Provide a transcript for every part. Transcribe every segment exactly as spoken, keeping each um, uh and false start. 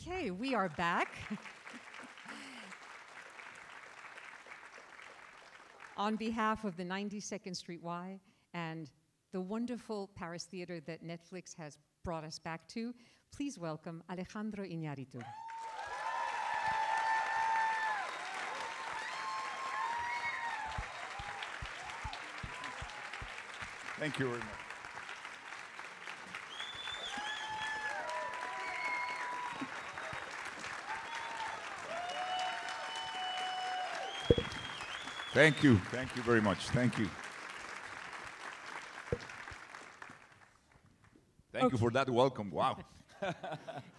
Okay, we are back. On behalf of the ninety-second Street Y and the wonderful Paris Theater that Netflix has brought us back to, please welcome Alejandro Iñárritu. Thank you very much. Thank you. Thank you very much. Thank you. Thank okay. you for that welcome. Wow.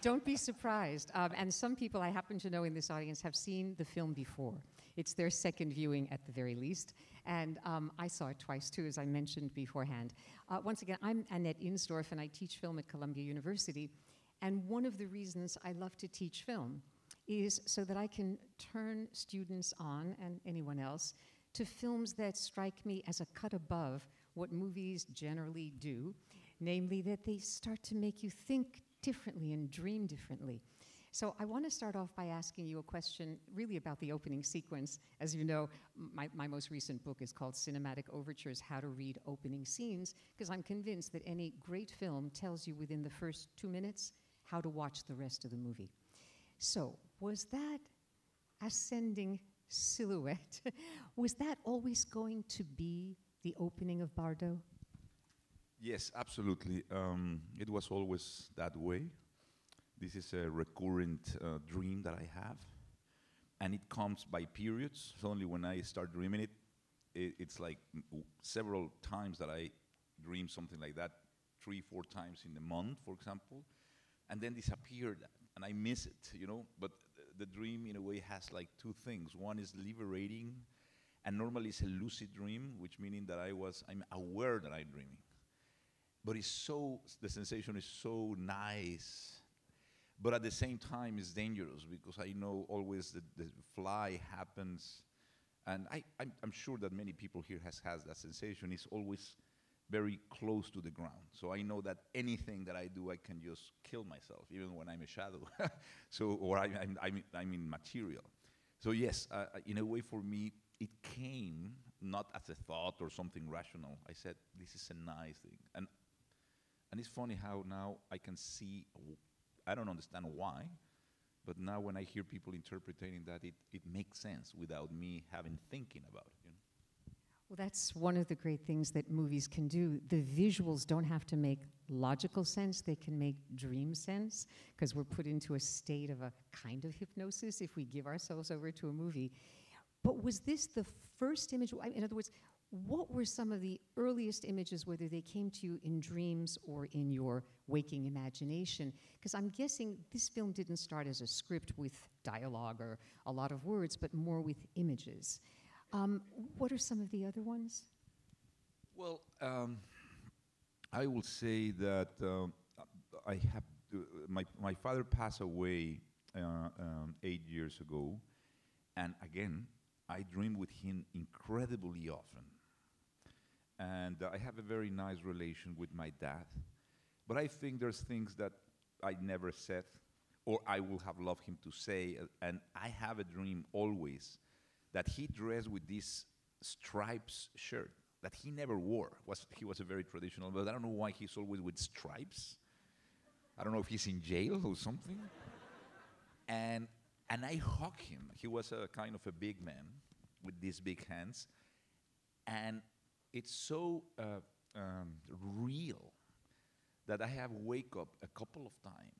Don't be surprised. Um, and some people I happen to know in this audience have seen the film before. It's their second viewing at the very least. And um, I saw it twice, too, as I mentioned beforehand. Uh, once again, I'm Annette Insdorf, and I teach film at Columbia University. And one of the reasons I love to teach film is so that I can turn students on, and anyone else, to films that strike me as a cut above what movies generally do, namely that they start to make you think differently and dream differently. So I want to start off by asking you a question really about the opening sequence. As you know, my, my most recent book is called Cinematic Overtures, How to Read Opening Scenes, because I'm convinced that any great film tells you within the first two minutes how to watch the rest of the movie. So was that ascending silhouette, was that always going to be the opening of Bardo? Yes, absolutely. Um, it was always that way. This is a recurrent uh, dream that I have, and it comes by periods. Suddenly when I start dreaming it, it it's like w several times that I dream something like that, three, four times in a month, for example, and then disappeared. And I miss it, you know, but th the dream in a way has like two things. One is liberating, and normally it's a lucid dream, which meaning that I was, I'm aware that I'm dreaming. But it's so, the sensation is so nice, but at the same time it's dangerous because I know always that the fly happens, and I, I'm, I'm sure that many people here has, has that sensation. It's always very close to the ground. So I know that anything that I do, I can just kill myself, even when I'm a shadow. So, or I, I'm, I'm, I'm in material. So yes, uh, in a way for me, it came not as a thought or something rational. I said, this is a nice thing. And, and it's funny how now I can see, I don't understand why, but now when I hear people interpreting that, it, it makes sense without me having thinking about it. You know? Well, that's one of the great things that movies can do. The visuals don't have to make logical sense. They can make dream sense, because we're put into a state of a kind of hypnosis if we give ourselves over to a movie. But was this the first image? In other words, what were some of the earliest images, whether they came to you in dreams or in your waking imagination? Because I'm guessing this film didn't start as a script with dialogue or a lot of words, but more with images. Um, what are some of the other ones? Well, um, I will say that um, I have to, uh, my my father passed away uh, um, eight years ago, and again I dream with him incredibly often, and uh, I have a very nice relation with my dad. But I think there's things that I never said, or I will have loved him to say, uh, and I have a dream always that he dressed with this stripes shirt that he never wore. Was, he was a very traditional, but I don't know why he's always with stripes. I don't know if he's in jail or something. and, and I hugged him. He was a kind of a big man with these big hands. And it's so uh, um, real that I have wake up a couple of times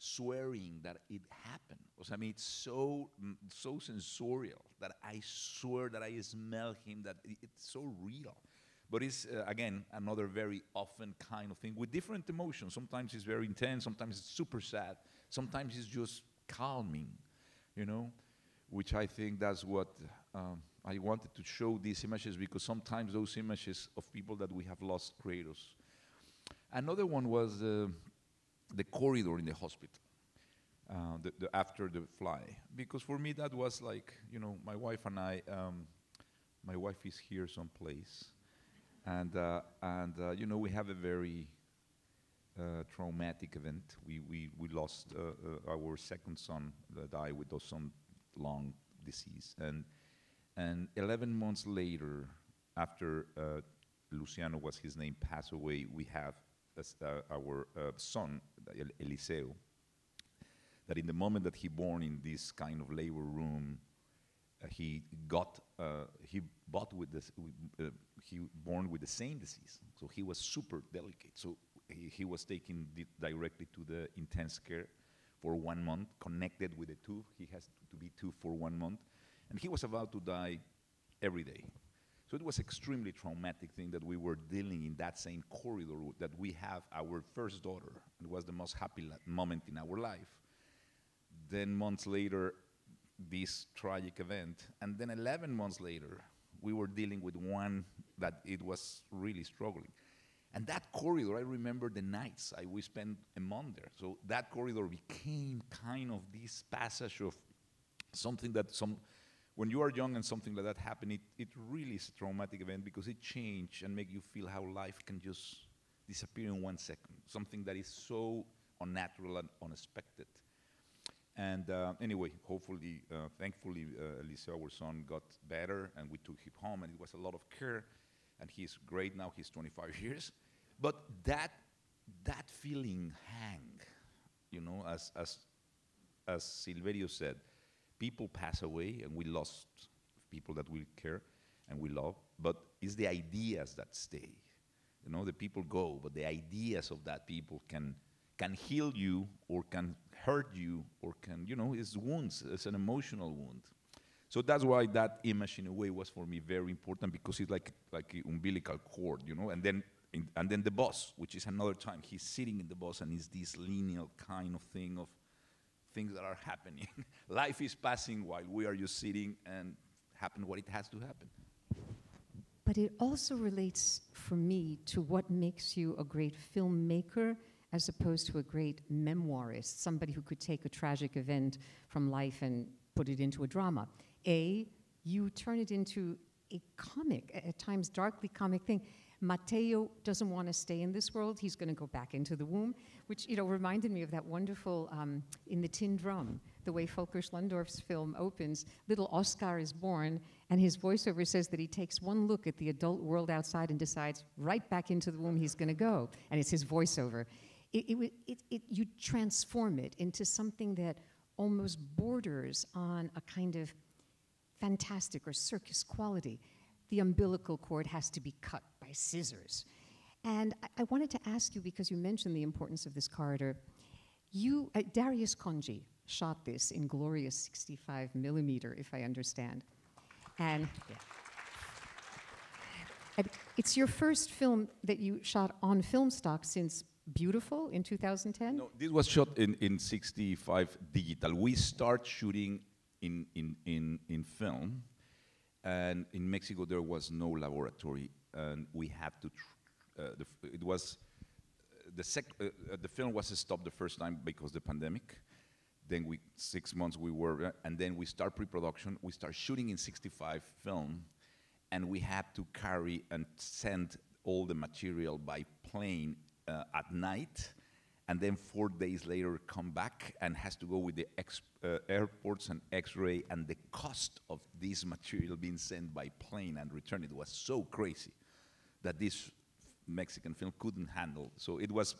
swearing that it happened. I mean, it's so, mm, so sensorial that I swear that I smell him, that it, it's so real. But it's, uh, again, another very often kind of thing with different emotions. Sometimes it's very intense, sometimes it's super sad, sometimes it's just calming, you know, which I think that's what um, I wanted to show these images, because sometimes those images of people that we have lost create us. Another one was uh, the corridor in the hospital, uh, the, the after the fly, because for me that was like, you know, my wife and I, um, my wife is here someplace, and, uh, and uh, you know, we have a very uh, traumatic event. We, we, we lost uh, uh, our second son, uh, died with some long disease. And, and eleven months later, after uh, Luciano was his name, passed away, we have uh, our uh, son, Eliseo, that in the moment that he born in this kind of labor room, uh, he got, uh, he bought with this, uh, he born with the same disease. So he was super delicate. So he, he was taken di directly to the intense care for one month, connected with a tube. He has to be tube for one month. And he was about to die every day. So it was extremely traumatic thing that we were dealing in that same corridor that we have our first daughter. It was the most happy moment in our life. Then months later, this tragic event. And then eleven months later, we were dealing with one that it was really struggling. And that corridor, I remember the nights I, we spent a month there. So that corridor became kind of this passage of something that some, when you are young and something like that happened, it, it really is a traumatic event because it changed and make you feel how life can just disappear in one second. Something that is so unnatural and unexpected. And uh, anyway, hopefully, uh, thankfully, uh, Eliseo, our son, got better, and we took him home, and it was a lot of care, and he's great now, he's twenty-five years. But that, that feeling hang, you know, as, as, as Silverio said, people pass away, and we lost people that we care and we love, but it's the ideas that stay. You know, the people go, but the ideas of that people can, can heal you or can hurt you or can, you know, it's wounds, it's an emotional wound. So that's why that image in a way was for me very important because it's like like an umbilical cord, you know, and then in, and then the boss, which is another time, he's sitting in the boss and it's this linear kind of thing of things that are happening. Life is passing while we are just sitting and happen what it has to happen. But it also relates for me to what makes you a great filmmaker as opposed to a great memoirist, somebody who could take a tragic event from life and put it into a drama. A, you turn it into a comic, at times darkly comic thing. Matteo doesn't want to stay in this world. He's going to go back into the womb, which you know reminded me of that wonderful, um, in the Tin Drum, the way Folker-Schlondorff's film opens, little Oskar is born, and his voiceover says that he takes one look at the adult world outside and decides right back into the womb he's going to go, and it's his voiceover. It, it, it, it, you transform it into something that almost borders on a kind of fantastic or circus quality. The umbilical cord has to be cut by scissors. And I, I wanted to ask you, because you mentioned the importance of this corridor, you, uh, Darius Khondji shot this in glorious sixty-five millimeter, if I understand. And, yeah. and it's your first film that you shot on film stock since Beautiful in two thousand ten? No, this was shot in, in sixty-five digital. We start shooting in, in, in, in film, and in Mexico there was no laboratory, and we had to, tr uh, the f it was, the, sec uh, the film was stopped the first time because of the pandemic, then we, six months we were, uh, and then we start pre-production, we start shooting in sixty-five film, and we had to carry and send all the material by plane Uh, at night, and then four days later come back and has to go with the ex uh, airports and x-ray, and the cost of this material being sent by plane and returned, it was so crazy that this Mexican film couldn't handle. So it was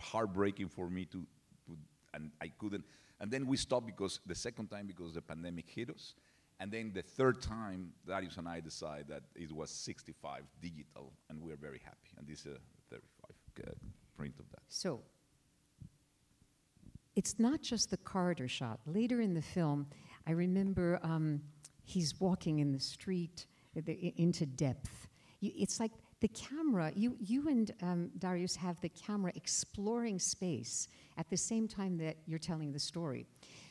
heartbreaking for me to, to and I couldn't. And then we stopped because the second time because the pandemic hit us. And then the third time, Darius and I decided that it was sixty-five digital, and we're very happy. And this is uh, thirty-five. Uh, print of that. So, it's not just the corridor shot. Later in the film, I remember um, he's walking in the street uh, the, into depth. You, it's like the camera, you, you and um, Darius have the camera exploring space at the same time that you're telling the story.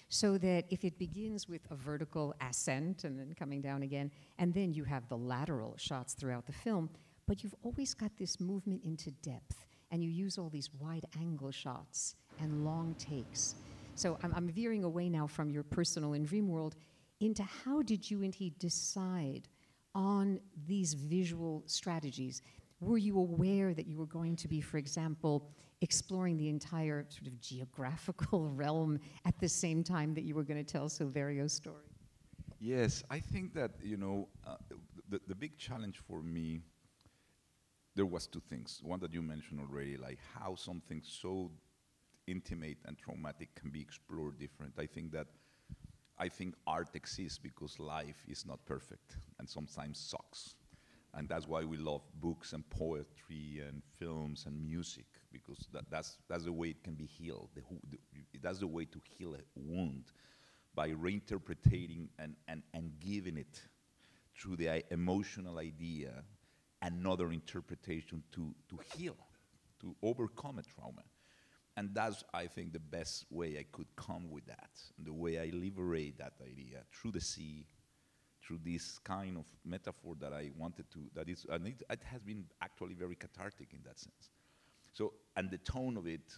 So that if it begins with a vertical ascent and then coming down again, and then you have the lateral shots throughout the film, but you've always got this movement into depth. And you use all these wide angle shots and long takes. So I'm, I'm veering away now from your personal and dream world into how did you and he decide on these visual strategies? Were you aware that you were going to be, for example, exploring the entire sort of geographical realm at the same time that you were going to tell Silverio's story? Yes, I think that, you know, uh, the, the big challenge for me, there was two things. One that you mentioned already, like how something so intimate and traumatic can be explored different. I think that, I think art exists because life is not perfect and sometimes sucks. And that's why we love books and poetry and films and music, because that, that's, that's the way it can be healed. The, the, that's the way to heal a wound, by reinterpreting and, and, and giving it through the emotional idea another interpretation to, to heal, to overcome a trauma. And that's, I think, the best way I could come with that, and the way I liberate that idea through the sea, through this kind of metaphor that I wanted to, that is, and it, it has been actually very cathartic in that sense. So, and the tone of it,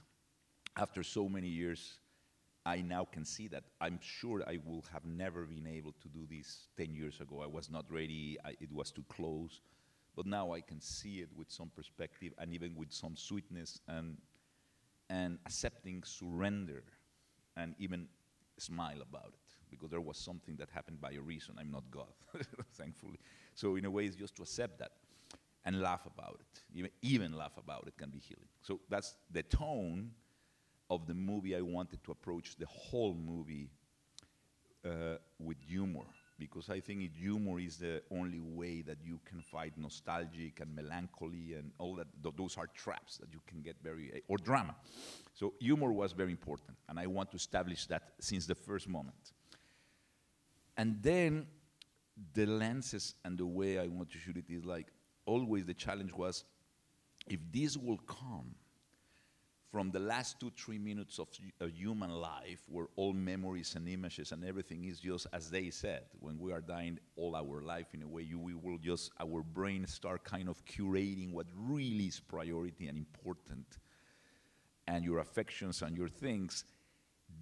after so many years, I now can see that. I'm sure I would have never been able to do this ten years ago. I was not ready, I, it was too close. But now I can see it with some perspective and even with some sweetness and, and accepting surrender and even smile about it, because there was something that happened by a reason. I'm not God, thankfully. So in a way, it's just to accept that and laugh about it. Even, even laugh about it can be healing. So that's the tone of the movie. I wanted to approach the whole movie uh, with humor, because I think it, humor is the only way that you can fight nostalgic and melancholy and all that. Th those are traps that you can get very, uh, or drama. So humor was very important, and I want to establish that since the first moment. And then the lenses and the way I want to shoot it is like, always the challenge was, if this will come from the last two, three minutes of a human life, where all memories and images and everything is just as they said, when we are dying all our life, in a way, you, we will just, our brain start kind of curating what really is priority and important, and your affections and your things.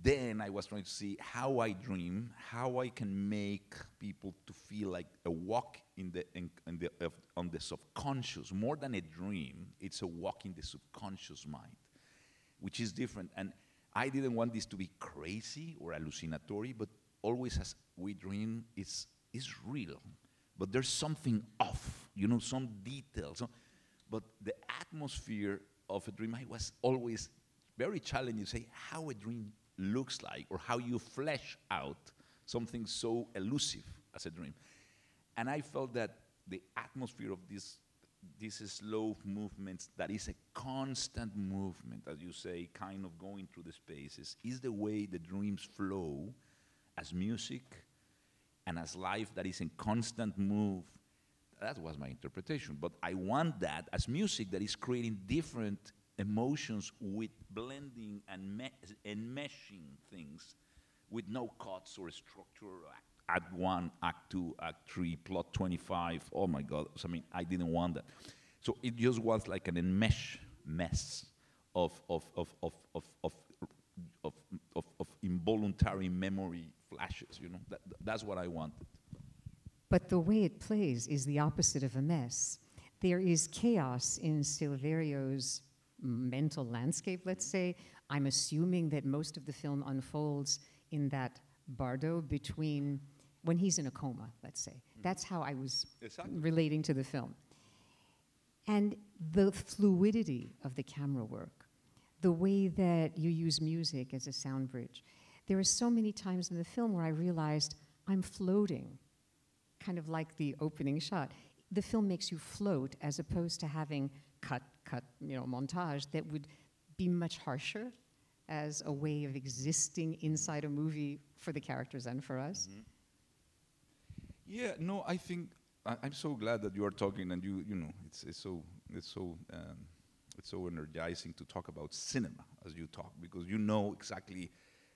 Then I was trying to see how I dream, how I can make people to feel like a walk in the, in, in the, uh, on the subconscious. More than a dream, it's a walk in the subconscious mind, which is different. And I didn't want this to be crazy or hallucinatory, but always as we dream, it's, it's real. But there's something off, you know, some details. So, but the atmosphere of a dream, I was always very challenging to say how a dream looks like, or how you flesh out something so elusive as a dream. And I felt that the atmosphere of this This is slow movement that is a constant movement, as you say, kind of going through the spaces, is the way the dreams flow as music and as life that is in constant move. That was my interpretation. But I want that as music that is creating different emotions with blending and, me and meshing things with no cuts or structure or act. Act one, act two, act three, plot twenty-five, oh my God. So, I mean, I didn't want that. So it just was like an enmesh mess of, of, of, of, of, of, of, of, of involuntary memory flashes, you know? That, that's what I wanted. But the way it plays is the opposite of a mess. There is chaos in Silverio's mental landscape, let's say. I'm assuming that most of the film unfolds in that Bardo between when he's in a coma, let's say. Mm-hmm. That's how I was exactly relating to the film. And the fluidity of the camera work, the way that you use music as a sound bridge. There are so many times in the film where I realized I'm floating, kind of like the opening shot. The film makes you float as opposed to having cut, cut, you know, montage that would be much harsher as a way of existing inside a movie for the characters and for us? Mm-hmm. Yeah, no, I think I, I'm so glad that you are talking, and you, you know, it's it's so it's so um, it's so energizing to talk about cinema as you talk, because you know exactly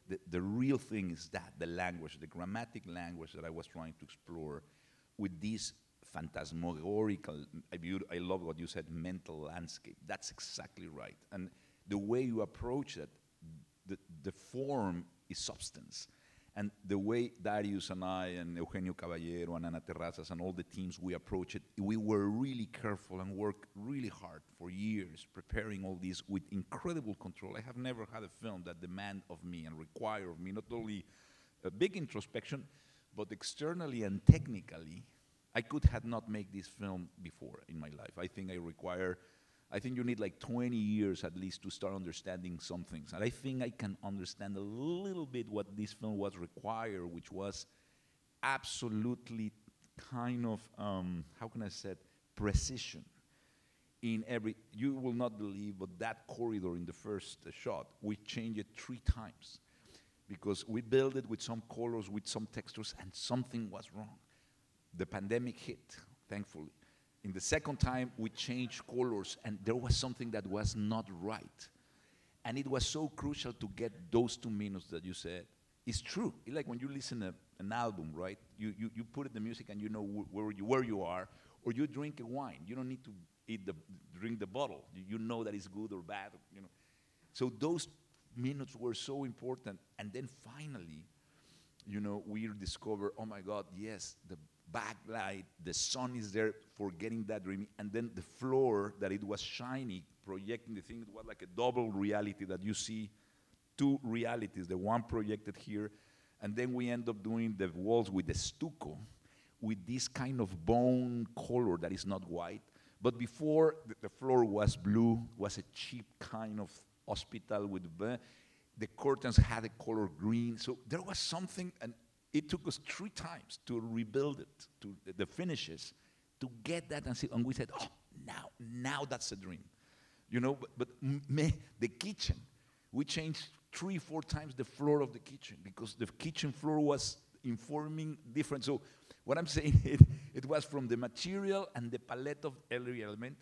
the the real thing is that the language, the grammatic language that I was trying to explore with this phantasmagorical. I, I love what you said, mental landscape. That's exactly right, and the way you approach it. The, the form is substance. And the way Darius and I and Eugenio Caballero and Ana Terrazas and all the teams we approach it, we were really careful and worked really hard for years preparing all this with incredible control. I have never had a film that demand of me and require of me not only a big introspection, but externally and technically, I could have not made this film before in my life. I think I require, I think you need like twenty years at least to start understanding some things. And I think I can understand a little bit what this film was required, which was absolutely kind of, um, how can I say it, precision. In every, you will not believe, but that corridor in the first uh, shot, we changed it three times. Because we built it with some colors, with some textures, and something was wrong. The pandemic hit, thankfully. In the second time, we changed colors, and there was something that was not right. And it was so crucial to get those two minutes that you said. It's true. It's like when you listen to an album, right? You, you, you put in the music, and you know wh where, you, where you are, or you drink a wine. You don't need to eat the, drink the bottle. You, you know that it's good or bad. You know. So those minutes were so important. And then finally, you know, we discover, oh my God, yes, the backlight, the sun is there for getting that dreamy, and then the floor that it was shiny, projecting the thing, it was like a double reality that you see two realities, the one projected here, and then we end up doing the walls with the stucco, with this kind of bone color that is not white, but before the, the floor was blue, was a cheap kind of hospital with bleh. The curtains had a color green, so there was something, and it took us three times to rebuild it, to the, the finishes, to get that, and, see, and we said, oh, now, now that's a dream. You know, but, but meh, the kitchen, we changed three, four times the floor of the kitchen, because the kitchen floor was informing different, so what I'm saying, it, it was from the material and the palette of every element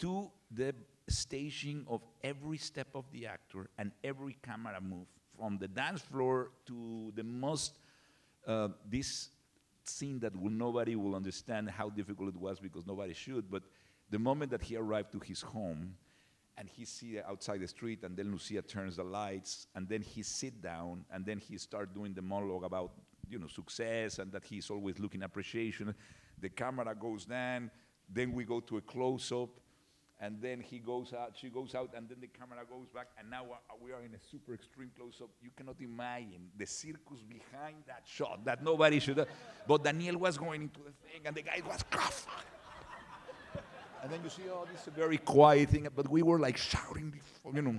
to the staging of every step of the actor and every camera move, from the dance floor to the most, uh, this scene that will, nobody will understand how difficult it was because nobody should, but the moment that he arrived to his home and he see outside the street and then Lucia turns the lights and then he sit down and then he start doing the monologue about, you know, success and that he's always looking appreciation. The camera goes down, then we go to a close-up, and then he goes out, she goes out, and then the camera goes back, and now uh, we are in a super extreme close-up. You cannot imagine the circus behind that shot that nobody should have. But Daniel was going into the thing, and the guy was cough. And then you see, oh, this is a very quiet thing, but we were like shouting before, you know.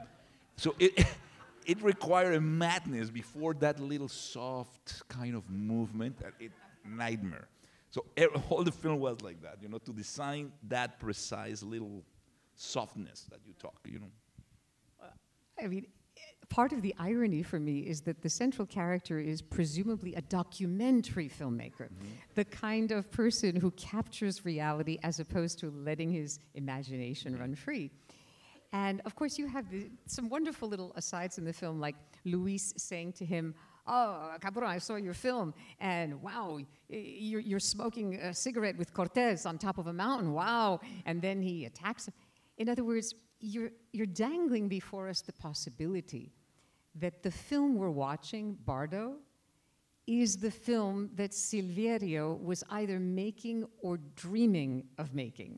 So it, it required a madness before that little soft kind of movement, it, nightmare. So er, all the film was like that, you know, to design that precise little softness that you talk, you know. I mean, part of the irony for me is that the central character is presumably a documentary filmmaker, mm-hmm. the kind of person who captures reality as opposed to letting his imagination run free. And of course you have the, some wonderful little asides in the film, like Luis saying to him, oh, Cabron, I saw your film, and wow, you're, you're smoking a cigarette with Cortés on top of a mountain, wow, and then he attacks him. In other words, you're, you're dangling before us the possibility that the film we're watching, Bardo, is the film that Silverio was either making or dreaming of making.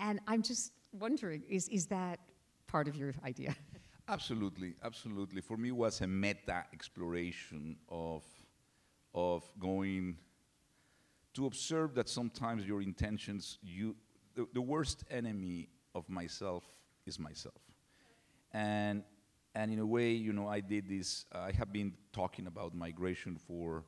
And I'm just wondering, is, is that part of your idea? Absolutely, absolutely. For me, it was a meta exploration of, of going to observe that sometimes your intentions, you, the, the worst enemy of myself is myself. And, and in a way, you know, I did this, uh, I have been talking about migration for,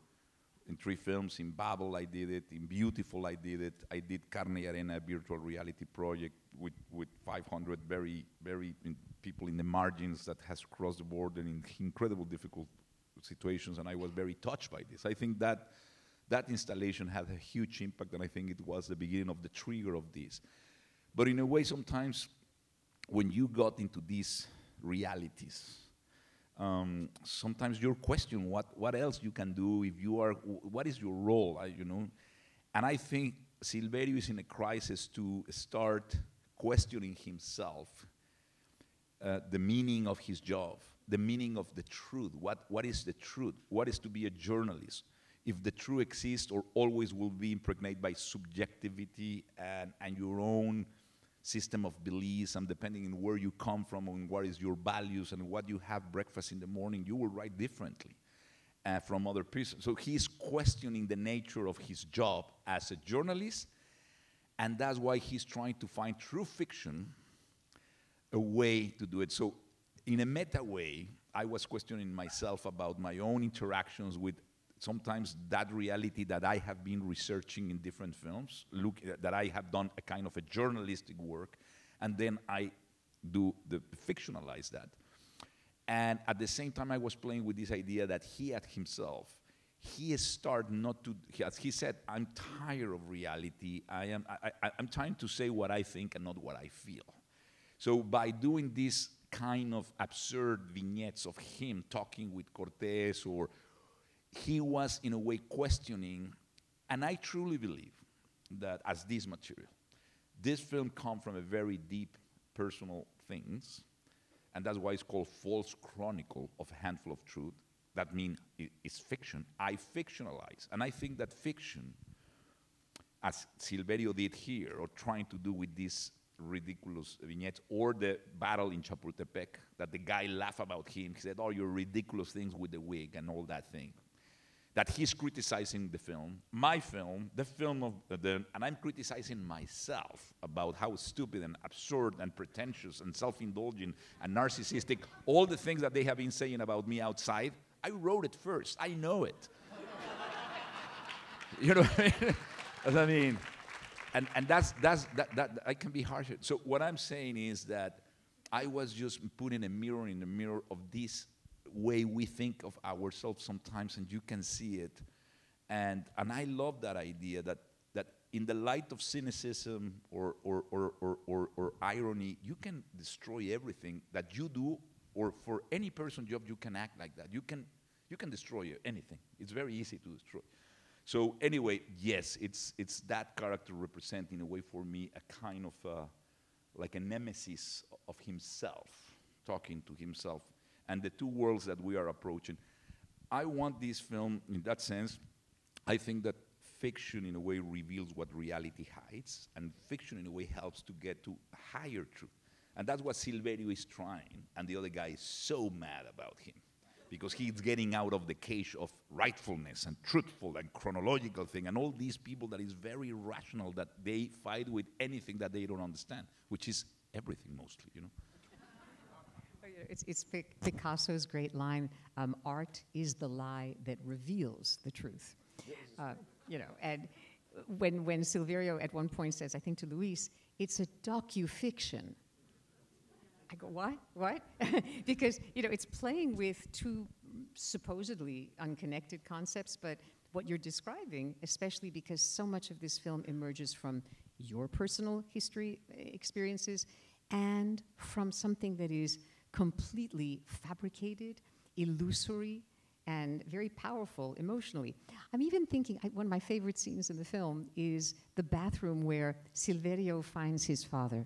in three films, in Babel I did it, in Beautiful I did it, I did Carne Arena, a virtual reality project with, with five hundred very, very in people in the margins that has crossed the border in incredible difficult situations, and I was very touched by this. I think that that installation had a huge impact, and I think it was the beginning of the trigger of this. But in a way, sometimes when you got into these realities, um, sometimes you're questioning what, what else you can do if you are, what is your role, I, you know? And I think Silverio is in a crisis to start questioning himself, uh, the meaning of his job, the meaning of the truth. What, what is the truth? What is to be a journalist? If the truth exists or always will be impregnated by subjectivity and, and your own system of beliefs, and depending on where you come from and what is your values and what you have breakfast in the morning, you will write differently uh, from other persons. So he's questioning the nature of his job as a journalist, and that's why he's trying to find through fiction a way to do it. So in a meta way, I was questioning myself about my own interactions with sometimes that reality that I have been researching in different films, look, that I have done a kind of a journalistic work, and then I do the fictionalize that. And at the same time, I was playing with this idea that he had himself, he started not to, he, as he said, I'm tired of reality. I am, I, I, I'm trying to say what I think and not what I feel. So by doing this kind of absurd vignettes of him talking with Cortés or he was, in a way, questioning, and I truly believe that as this material, this film comes from a very deep personal things, and that's why it's called False Chronicle of a Handful of Truth. That means it's fiction. I fictionalize, and I think that fiction, as Silverio did here, or trying to do with this ridiculous vignettes, or the battle in Chapultepec, that the guy laughed about him, he said, oh, your ridiculous things with the wig and all that thing. That he's criticizing the film, my film, the film of the, and I'm criticizing myself about how stupid and absurd and pretentious and self-indulgent and narcissistic, all the things that they have been saying about me outside, I wrote it first, I know it. You know what I mean? As I mean, and, and that's, that's, that, that, I can be harsh. So what I'm saying is that I was just putting a mirror in the mirror of this way we think of ourselves sometimes, and you can see it. And, and I love that idea that, that in the light of cynicism or, or, or, or, or, or irony, you can destroy everything that you do, or for any person's job, you can act like that. You can, you can destroy anything. It's very easy to destroy. So anyway, yes, it's, it's that character representing, in a way for me, a kind of a, like a nemesis of himself, talking to himself, and the two worlds that we are approaching. I want this film, in that sense, I think that fiction in a way reveals what reality hides, and fiction in a way helps to get to higher truth. And that's what Silverio is trying, and the other guy is so mad about him, because he's getting out of the cage of rightfulness and truthful and chronological thing, and all these people that is very rational, that they fight with anything that they don't understand, which is everything mostly, you know? It's, it's Picasso's great line, um, art is the lie that reveals the truth. Uh, you know, and when, when Silverio at one point says, I think to Luis, it's a docu-fiction. I go, what, what? Because, you know, it's playing with two supposedly unconnected concepts, but what you're describing, especially because so much of this film emerges from your personal history experiences and from something that is completely fabricated, illusory, and very powerful emotionally. I'm even thinking, I, one of my favorite scenes in the film is the bathroom where Silverio finds his father.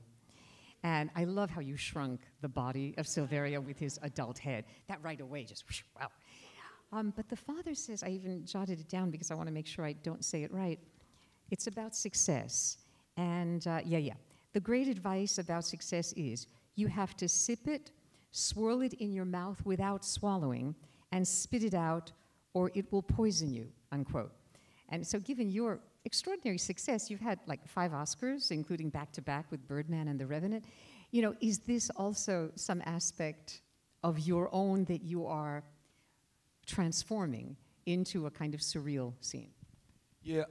And I love how you shrunk the body of Silverio with his adult head. That right away just, whoosh, wow. Um, but the father says, I even jotted it down because I want to make sure I don't say it right. It's about success. And uh, yeah, yeah. The great advice about success is you have to sip it, swirl it in your mouth without swallowing, and spit it out, or it will poison you, unquote. And so given your extraordinary success, you've had like five Oscars, including back-to-back with Birdman and The Revenant. You know, is this also some aspect of your own that you are transforming into a kind of surreal scene? Yeah,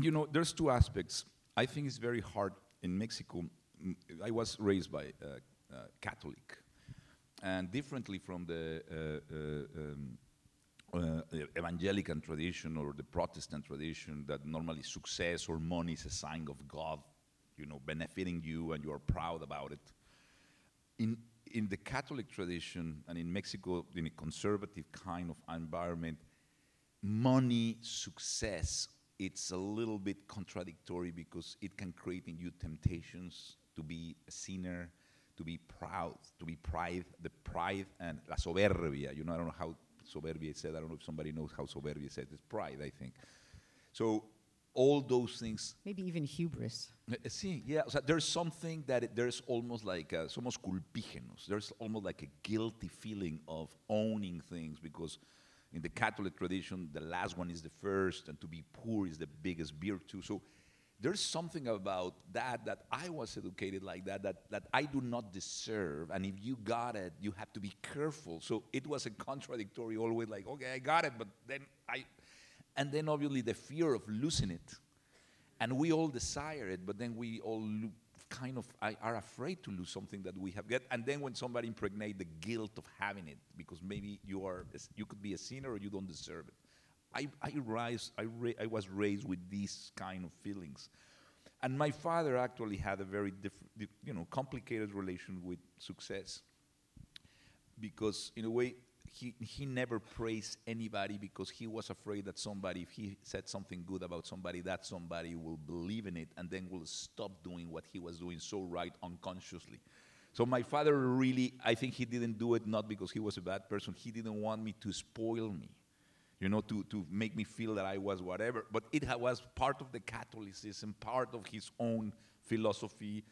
you know, there's two aspects. I think it's very hard in Mexico. I was raised by a uh, uh, Catholic. And differently from the uh, uh, um, uh, evangelical tradition or the Protestant tradition that normally success or money is a sign of God, you know, benefiting you and you are proud about it. In, in the Catholic tradition and in Mexico, in a conservative kind of environment, money, success, it's a little bit contradictory because it can create in you temptations to be a sinner, to be proud, to be pride, the pride and la soberbia. You know, I don't know how soberbia is said. I don't know if somebody knows how soberbia is said. It's pride, I think. So all those things. Maybe even hubris. See, yeah, so there's something that it, there's almost like, uh, somos culpígenos. There's almost like a guilty feeling of owning things, because in the Catholic tradition, the last one is the first, and to be poor is the biggest virtue. So there's something about that, that I was educated like that, that, that I do not deserve, and if you got it, you have to be careful. So it was a contradictory, always like, okay, I got it, but then I, and then obviously the fear of losing it. And we all desire it, but then we all kind of are afraid to lose something that we have got. And then when somebody impregnates the guilt of having it, because maybe you are, you could be a sinner or you don't deserve it. I, I, rise, I, ra I was raised with these kind of feelings. And my father actually had a very different, you know, complicated relation with success, because in a way, he, he never praised anybody, because he was afraid that somebody, if he said something good about somebody, that somebody will believe in it and then will stop doing what he was doing so right unconsciously. So my father really, I think he didn't do it not because he was a bad person. He didn't want me to spoil me, you know, to, to make me feel that I was whatever. But it was part of the Catholicism, part of his own philosophy,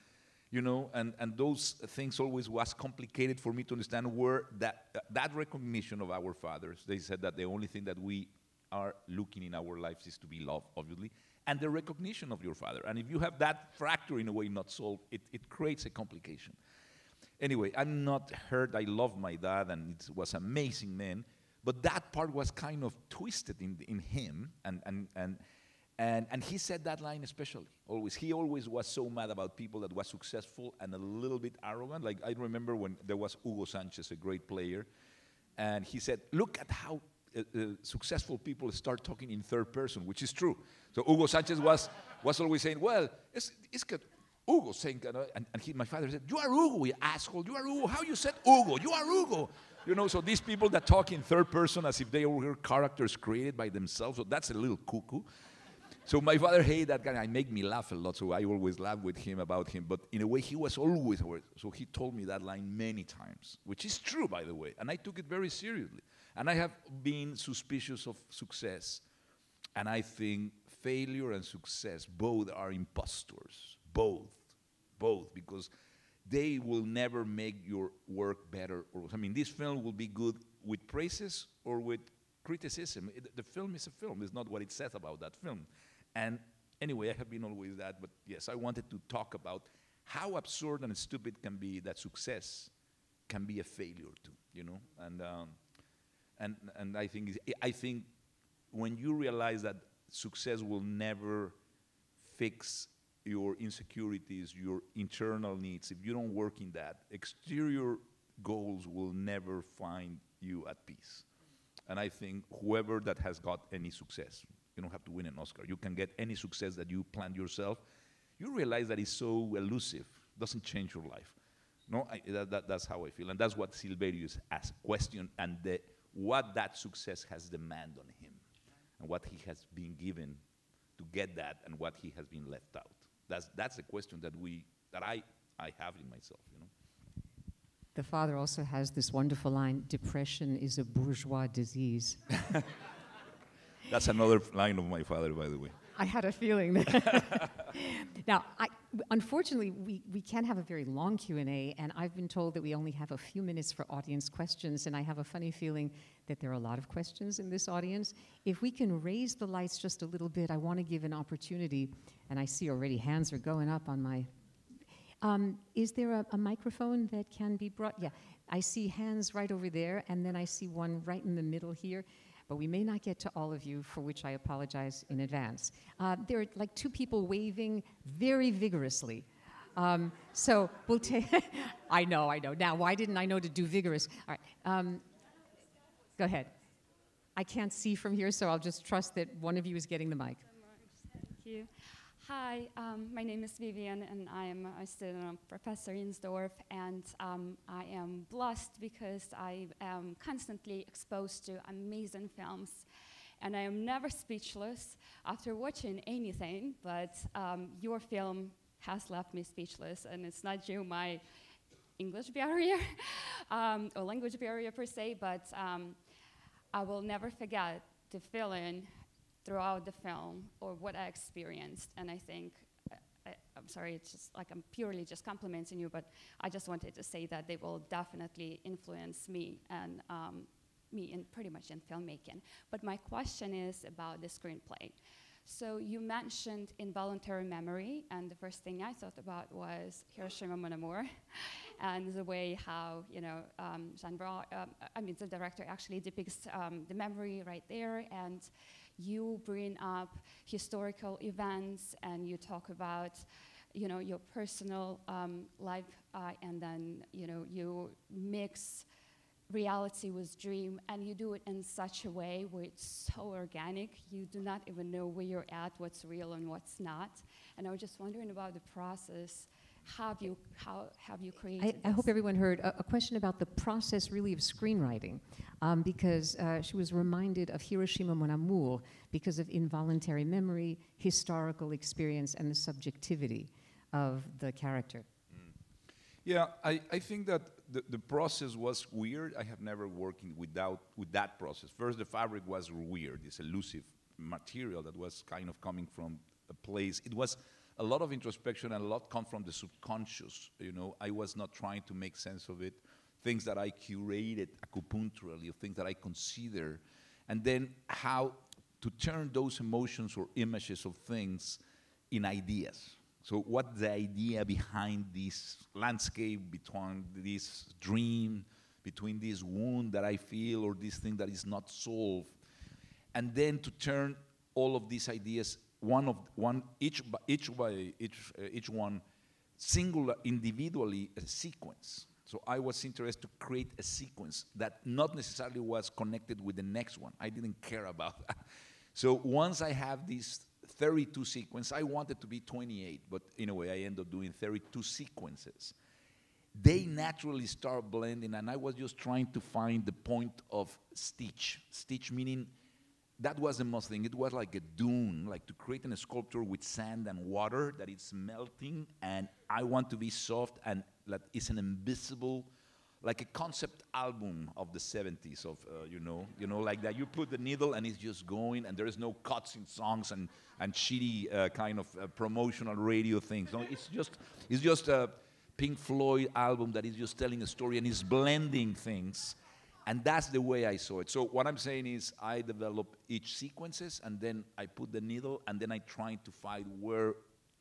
you know, and, and those things always was complicated for me to understand, where that, uh, that recognition of our fathers. They said that the only thing that we are looking in our lives is to be loved, obviously, and the recognition of your father. And if you have that fracture in a way not solved, it, it creates a complication. Anyway, I'm not hurt. I love my dad, and it was amazing man. But that part was kind of twisted in, in him, and, and, and, and, and he said that line especially, always. He always was so mad about people that was successful and a little bit arrogant. Like, I remember when there was Hugo Sanchez, a great player, and he said, look at how uh, uh, successful people start talking in third person, which is true. So Hugo Sanchez was, was always saying, well, it's, it's good. Hugo saying, uh, and, and he, my father said, you are Hugo, you asshole, you are Hugo, how you said Hugo, you are Hugo. You know, so these people that talk in third person as if they were characters created by themselves, so that's a little cuckoo. So my father hated that guy, and it made me laugh a lot, so I always laugh with him about him, but in a way he was always, so he told me that line many times, which is true, by the way, and I took it very seriously. And I have been suspicious of success, and I think failure and success, both are impostors, both, both, because they will never make your work better. Or, I mean, this film will be good with praises or with criticism. It, the film is a film. It's not what it says about that film. And anyway, I have been always that. But yes, I wanted to talk about how absurd and stupid can be that success can be a failure too. You know, and um, and and I think I think when you realize that success will never fix your insecurities, your internal needs, if you don't work in that, exterior goals will never find you at peace. And I think whoever that has got any success, you don't have to win an Oscar, you can get any success that you planned yourself, you realize that it's so elusive, doesn't change your life. No, I, that, that, that's how I feel, and that's what Silverio asked, question, and the, what that success has demanded on him, and what he has been given to get that, and what he has been left out. That's, that's a question that, we, that I, I have in myself, you know. The father also has this wonderful line, depression is a bourgeois disease. That's another line of my father, by the way. I had a feeling that. Now, I, unfortunately, we, we can't have a very long Q and A, and I've been told that we only have a few minutes for audience questions, and I have a funny feeling that there are a lot of questions in this audience. If we can raise the lights just a little bit, I want to give an opportunity, and I see already hands are going up on my... Um, is there a, a microphone that can be brought? Yeah, I see hands right over there, and then I see one right in the middle here, but we may not get to all of you, for which I apologize in advance. Uh, there are like two people waving very vigorously. Um, so we'll take... I know, I know. Now, why didn't I know to do vigorous? All right. Um, Go ahead. I can't see from here, so I'll just trust that one of you is getting the mic. Thank you. Hi, um, my name is Vivian, and I am a student of Professor Insdorf, and um, I am blessed because I am constantly exposed to amazing films, and I am never speechless after watching anything, but um, your film has left me speechless, and it's not you, my English barrier, um, or language barrier per se, but um, I will never forget the feeling throughout the film or what I experienced. And I think, I, I'm sorry, it's just like I'm purely just complimenting you, but I just wanted to say that they will definitely influence me and um, me in pretty much in filmmaking. But my question is about the screenplay. So you mentioned involuntary memory, and the first thing I thought about was Hiroshima Mon Amour, and the way how, you know, um, Jean Brault, um, I mean, the director actually depicts um, the memory right there, and you bring up historical events, and you talk about, you know, your personal um, life, uh, and then, you know, you mix reality was dream, and you do it in such a way where it's so organic, you do not even know where you're at, what's real and what's not. And I was just wondering about the process. Have you, how have you created I, I hope everyone heard a, a question about the process really of screenwriting, um, because uh, she was reminded of Hiroshima Mon Amour because of involuntary memory, historical experience, and the subjectivity of the character. Mm. Yeah, I, I think that The, the process was weird. I have never worked in without with that process. First, the fabric was weird, this elusive material that was kind of coming from a place. It was a lot of introspection and a lot come from the subconscious. You know, I was not trying to make sense of it. Things that I curated acupuncturally, things that I consider, and then how to turn those emotions or images of things in ideas. So what's the idea behind this landscape, between this dream, between this wound that I feel, or this thing that is not solved? And then to turn all of these ideas, one of one, each by each by each, uh, each one, singular, individually, a sequence. So I was interested to create a sequence that not necessarily was connected with the next one. I didn't care about that. So once I have these thirty-two sequences. I wanted to be twenty-eight, but in a way I ended up doing thirty-two sequences. They naturally start blending, and I was just trying to find the point of stitch. Stitch meaning that was the most thing. It was like a dune, like to create a sculpture with sand and water that it's melting, and I want to be soft, and that it's an invisible, like a concept album of the seventies of, uh, you know, you know, like that you put the needle and it's just going, and there is no cuts in songs and, and shitty uh, kind of uh, promotional radio things. No, it's just, it's just a Pink Floyd album that is just telling a story and is blending things. And that's the way I saw it. So what I'm saying is I develop each sequences, and then I put the needle, and then I try to find where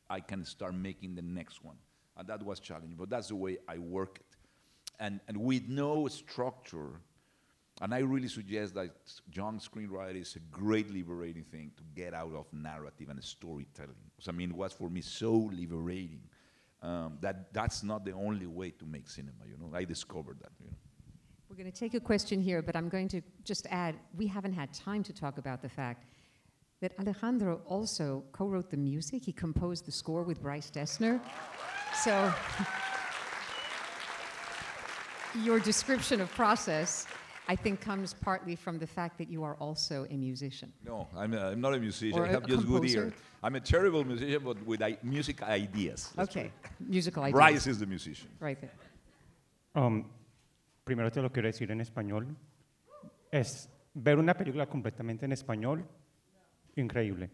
I can start making the next one. And that was challenging, but that's the way I work it. And, and with no structure, and I really suggest that young screenwriting is a great liberating thing to get out of narrative and storytelling. So, I mean, it was for me so liberating um, that that's not the only way to make cinema, you know. I discovered that, you know. We're going to take a question here, but I'm going to just add, we haven't had time to talk about the fact that Alejandro also co-wrote the music. He composed the score with Bryce Dessner. So... Your description of process, I think, comes partly from the fact that you are also a musician. No, I'm, a, I'm not a musician. Or I have just good ear. I'm a terrible musician, but with I music ideas. Okay, musical ideas. Bryce is the musician. Right there. Um, primero te lo quiero decir en español. Es ver una película completamente en español, increíble.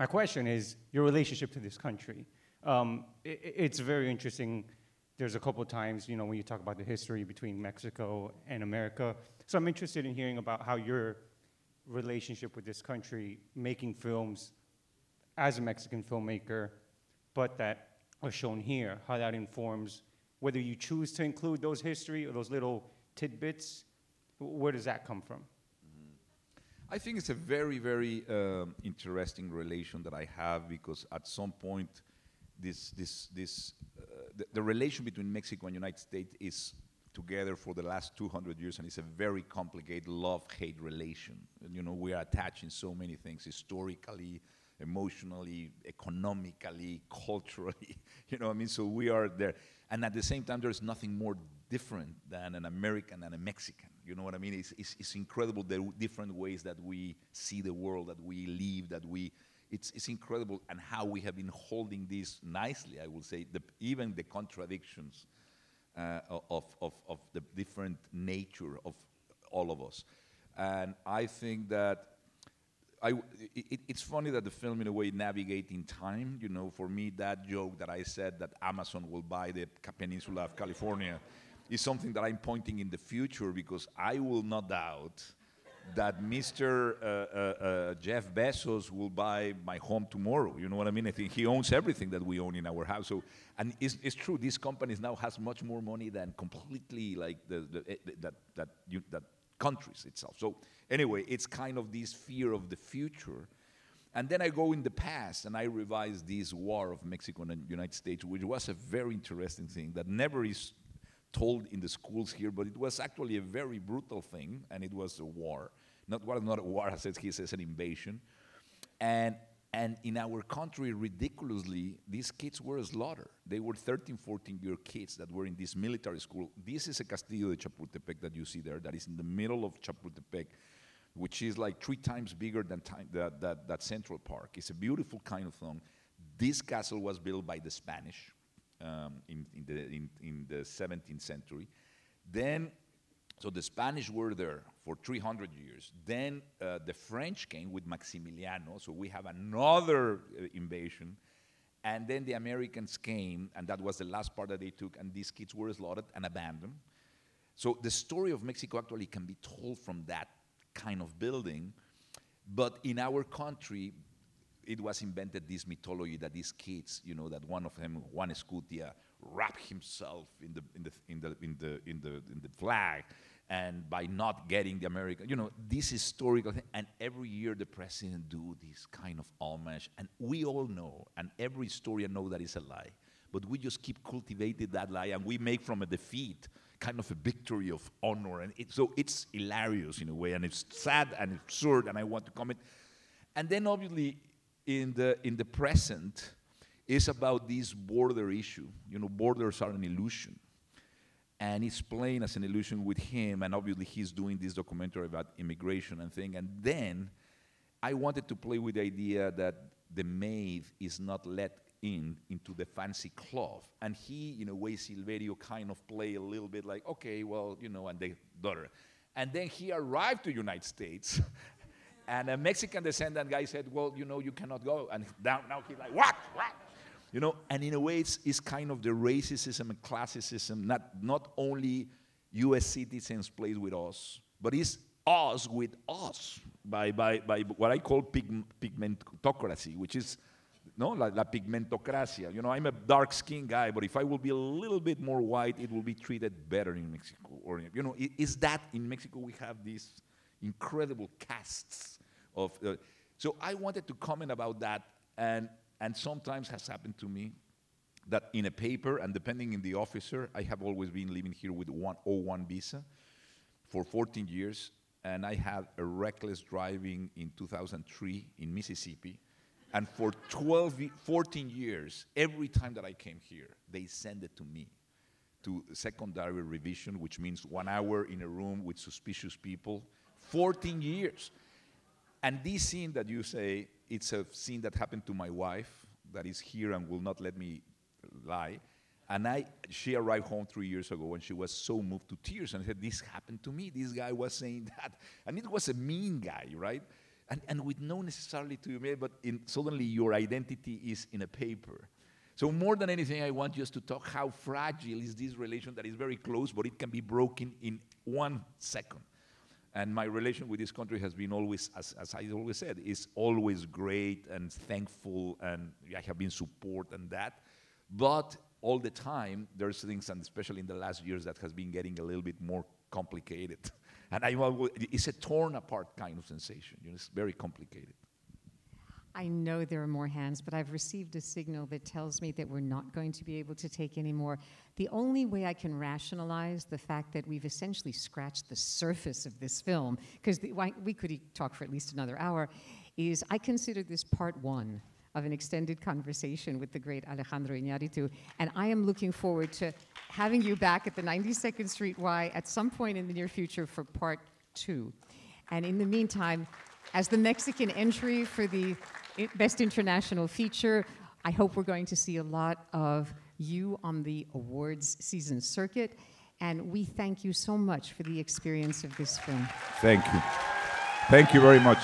My question is your relationship to this country. Um, it, it's very interesting. There's a couple of times, you know, when you talk about the history between Mexico and America. So I'm interested in hearing about how your relationship with this country, making films as a Mexican filmmaker, but that are shown here, how that informs whether you choose to include those history or those little tidbits. Where does that come from? Mm-hmm. I think it's a very, very um, interesting relation that I have, because at some point, this, this, this, uh, the, the relation between Mexico and United States is together for the last two hundred years, and it's a very complicated love-hate relation. And, you know, we are attached in so many things, historically, emotionally, economically, culturally, you know what I mean? So we are there. And at the same time, there's nothing more different than an American and a Mexican, you know what I mean? It's, it's, it's incredible the different ways that we see the world, that we live, that we... It's, it's incredible, and how we have been holding this nicely, I will say, the, even the contradictions uh, of, of, of the different nature of all of us. And I think that I, it, it's funny that the film, in a way, navigates in time. You know, for me, that joke that I said that Amazon will buy the peninsula of California is something that I'm pointing in the future, because I will not doubt that Mister Uh, uh, uh, Jeff Bezos will buy my home tomorrow. You know what I mean? I think he owns everything that we own in our house. So, and it's, it's true, these companies now has much more money than completely like the, the, the that that you, that. countries itself. So anyway, it's kind of this fear of the future. And then I go in the past and I revise this war of Mexico and the United States, which was a very interesting thing that never is told in the schools here, but it was actually a very brutal thing, and it was a war. Not, well, not a war, as he says, an invasion. And, and in our country, ridiculously, these kids were slaughtered. They were thirteen, fourteen-year kids that were in this military school. This is a Castillo de Chapultepec that you see there, that is in the middle of Chapultepec, which is like three times bigger than time, that, that, that Central Park. It's a beautiful kind of thing. This castle was built by the Spanish um, in, in, the, in, in the seventeenth century. Then, so the Spanish were there for three hundred years. Then uh, the French came with Maximiliano, so we have another uh, invasion. And then the Americans came, and that was the last part that they took, and these kids were slaughtered and abandoned. So the story of Mexico actually can be told from that kind of building. But in our country, it was invented this mythology that these kids, you know, that one of them, Juan Escutia, wrapped himself in the, in the, in the, in the, in the, in the flag, and by not getting the American, you know, this historical thing, and every year the president do this kind of homage, and we all know, and every historian knows that it's a lie, but we just keep cultivating that lie, and we make from a defeat kind of a victory of honor, and it, so it's hilarious in a way, and it's sad and absurd, and I want to comment. And then obviously, in the, in the present, it's about this border issue. You know, borders are an illusion. And he's playing as an illusion with him, and obviously he's doing this documentary about immigration and thing. And then I wanted to play with the idea that the maid is not let in into the fancy club. And he, in a way, Silverio kind of play a little bit like, okay, well, you know, and the daughter. And then he arrived to the United States, and a Mexican descendant guy said, well, you know, you cannot go. And now, now he's like, what, what? You know, and in a way, it's, it's kind of the racism and classicism, not, not only U S citizens play with us, but it's us with us, by, by, by what I call pig, pigmentocracy, which is, no, la, la pigmentocracia. You know, I'm a dark-skinned guy, but if I will be a little bit more white, it will be treated better in Mexico. Or, you know, it, it's that in Mexico we have these incredible casts of, uh, so I wanted to comment about that, and And sometimes has happened to me that in a paper, and depending on the officer, I have always been living here with one oh one visa for fourteen years, and I had a reckless driving in two thousand three in Mississippi, and for twelve, fourteen years, every time that I came here, they sent it to me to secondary revision, which means one hour in a room with suspicious people, fourteen years. And this scene that you say, it's a scene that happened to my wife that is here and will not let me lie. And I, she arrived home three years ago, and she was so moved to tears. And I said, this happened to me. This guy was saying that. And it was a mean guy, right? And, and with no necessarily to you, but in, suddenly your identity is in a paper. So more than anything, I want just to talk how fragile is this relation that is very close, but it can be broken in one second. And my relation with this country has been always, as, as I always said, is always great and thankful, and I have been support and that. But all the time, there's things, and especially in the last years, that has been getting a little bit more complicated. And I, it's a torn apart kind of sensation. You know, it's very complicated. I know there are more hands, but I've received a signal that tells me that we're not going to be able to take any more. The only way I can rationalize the fact that we've essentially scratched the surface of this film, because we could talk for at least another hour, is I consider this part one of an extended conversation with the great Alejandro Iñárritu, and I am looking forward to having you back at the ninety-second Street Y at some point in the near future for part two. And in the meantime, as the Mexican entry for the Best International Feature, I hope we're going to see a lot of you on the awards season circuit, and we thank you so much for the experience of this film. Thank you. Thank you very much.